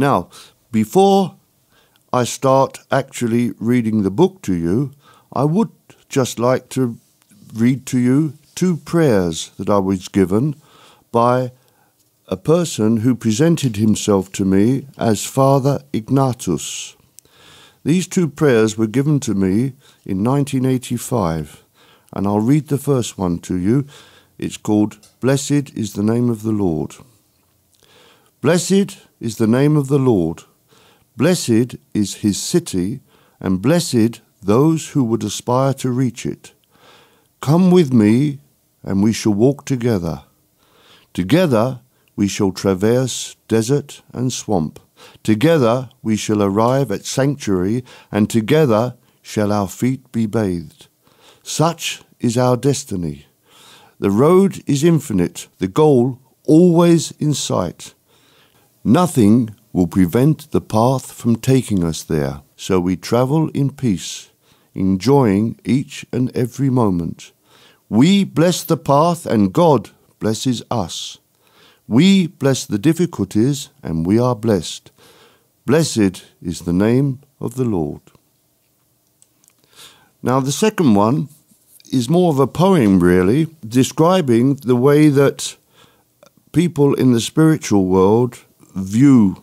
Now, before I start actually reading the book to you, I would just like to read to you two prayers that I was given by a person who presented himself to me as Father Ignatus. These two prayers were given to me in 1985, and I'll read the first one to you. It's called, Blessed is the Name of the Lord. Blessed is the name of the Lord. Blessed is his city, and blessed those who would aspire to reach it. Come with me, and we shall walk together. Together we shall traverse desert and swamp. Together we shall arrive at sanctuary, and together shall our feet be bathed. Such is our destiny. The road is infinite, the goal always in sight. Nothing will prevent the path from taking us there, so we travel in peace, enjoying each and every moment. We bless the path, and God blesses us. We bless the difficulties, and we are blessed. Blessed is the name of the Lord. Now, the second one is more of a poem, really, describing the way that people in the spiritual world view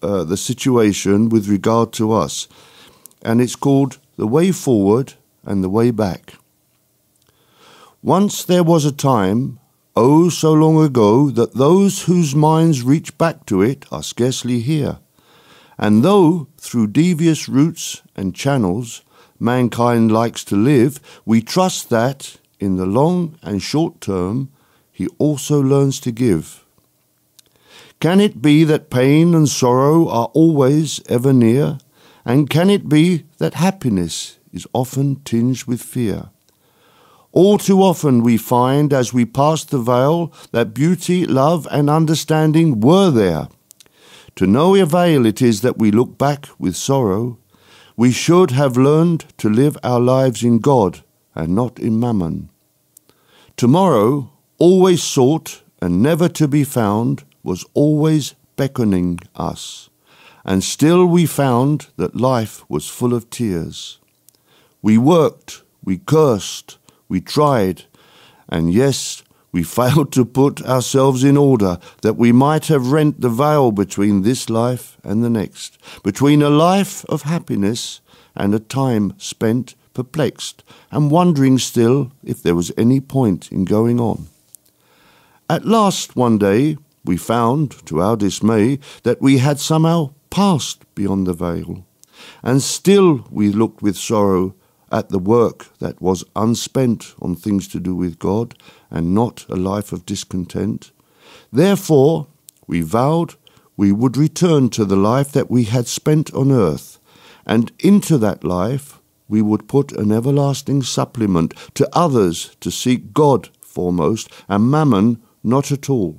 the situation with regard to us. And it's called The Way Forward and the Way Back. Once there was a time, oh, so long ago, that those whose minds reach back to it are scarcely here. And though, through devious routes and channels, mankind likes to live, we trust that, in the long and short term, he also learns to give. Can it be that pain and sorrow are always ever near? And can it be that happiness is often tinged with fear? All too often we find, as we pass the veil, that beauty, love, and understanding were there. To no avail it is that we look back with sorrow. We should have learned to live our lives in God and not in mammon. Tomorrow, always sought and never to be found, was always beckoning us. And still we found that life was full of tears. We worked, we cursed, we tried, and yes, we failed to put ourselves in order, that we might have rent the veil between this life and the next, between a life of happiness and a time spent perplexed and wondering still if there was any point in going on. At last one day, we found, to our dismay, that we had somehow passed beyond the veil, and still we looked with sorrow at the work that was unspent on things to do with God and not a life of discontent. Therefore, we vowed we would return to the life that we had spent on earth, and into that life we would put an everlasting supplement to others to seek God foremost and mammon not at all.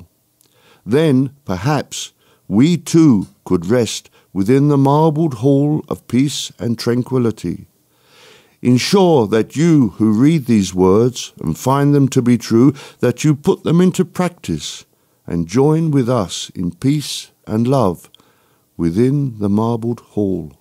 Then, perhaps, we too could rest within the marbled hall of peace and tranquility. Ensure that you who read these words and find them to be true, that you put them into practice and join with us in peace and love within the marbled hall